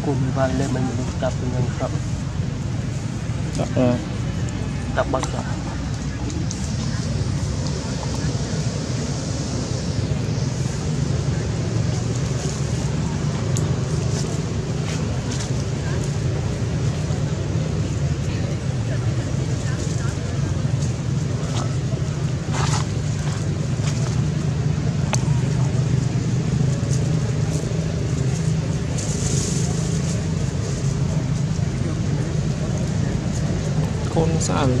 Kumibale man magtapon ng crop. Tapos ka. Saan?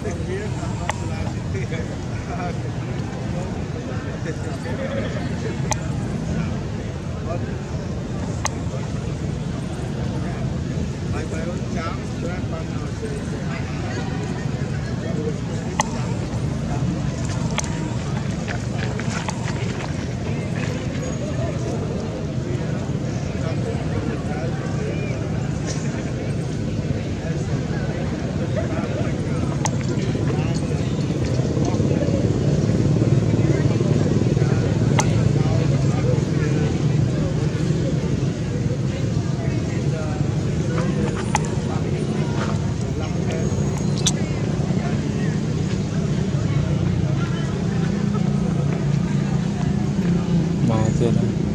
Thank you.